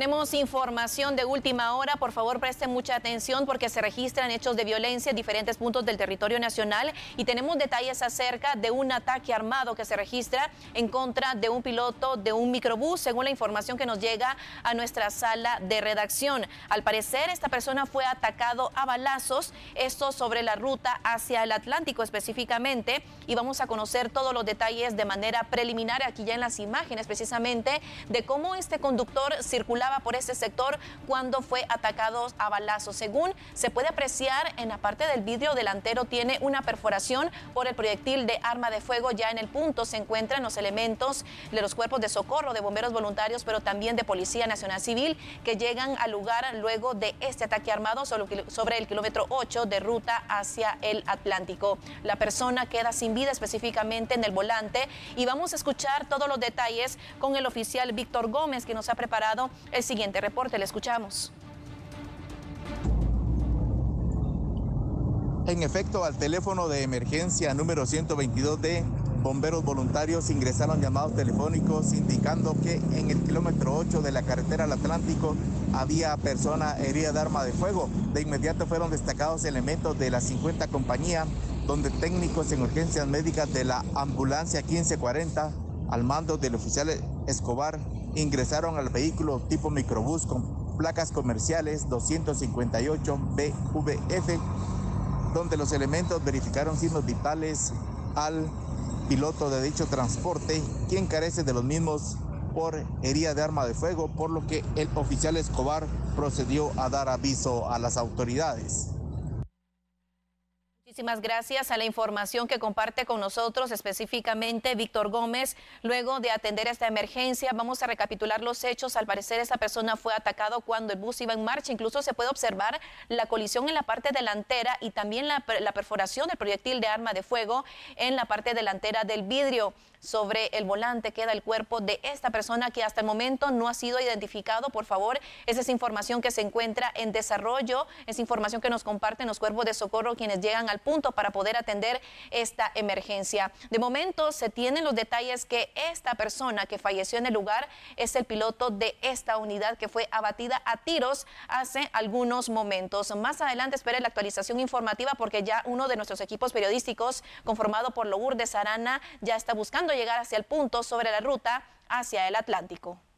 Tenemos información de última hora, por favor presten mucha atención porque se registran hechos de violencia en diferentes puntos del territorio nacional y tenemos detalles acerca de un ataque armado que se registra en contra de un piloto de un microbús, según la información que nos llega a nuestra sala de redacción. Al parecer esta persona fue atacado a balazos, esto sobre la ruta hacia el Atlántico específicamente, y vamos a conocer todos los detalles de manera preliminar aquí ya en las imágenes precisamente de cómo este conductor circuló por ese sector cuando fue atacado a balazos. Según se puede apreciar, en la parte del vidrio delantero tiene una perforación por el proyectil de arma de fuego. Ya en el punto se encuentran los elementos de los cuerpos de socorro, de bomberos voluntarios, pero también de Policía Nacional Civil, que llegan al lugar luego de este ataque armado sobre el kilómetro 8 de ruta hacia el Atlántico. La persona queda sin vida, específicamente en el volante, y vamos a escuchar todos los detalles con el oficial Víctor Gómez, que nos ha preparado el siguiente reporte. Le escuchamos. En efecto, al teléfono de emergencia número 122 de bomberos voluntarios ingresaron llamados telefónicos indicando que en el kilómetro 8 de la carretera al Atlántico había persona herida de arma de fuego. De inmediato fueron destacados elementos de la 50 compañía, donde técnicos en urgencias médicas de la ambulancia 1540, al mando del oficial Escobar, ingresaron al vehículo tipo microbús con placas comerciales 258 BVF, donde los elementos verificaron signos vitales al piloto de dicho transporte, quien carece de los mismos por herida de arma de fuego, por lo que el oficial Escobar procedió a dar aviso a las autoridades. Muchísimas gracias a la información que comparte con nosotros específicamente Víctor Gómez. Luego de atender esta emergencia, vamos a recapitular los hechos. Al parecer esta persona fue atacado cuando el bus iba en marcha. Incluso se puede observar la colisión en la parte delantera y también la perforación del proyectil de arma de fuego en la parte delantera del vidrio. Sobre el volante queda el cuerpo de esta persona que hasta el momento no ha sido identificado. Por favor, esa es información que se encuentra en desarrollo, es información que nos comparten los cuerpos de socorro quienes llegan al punto para poder atender esta emergencia. De momento se tienen los detalles que esta persona que falleció en el lugar es el piloto de esta unidad que fue abatida a tiros hace algunos momentos. Más adelante espere la actualización informativa porque ya uno de nuestros equipos periodísticos conformado por Lourdes Arana ya está buscando llegar hacia el punto sobre la ruta hacia el Atlántico.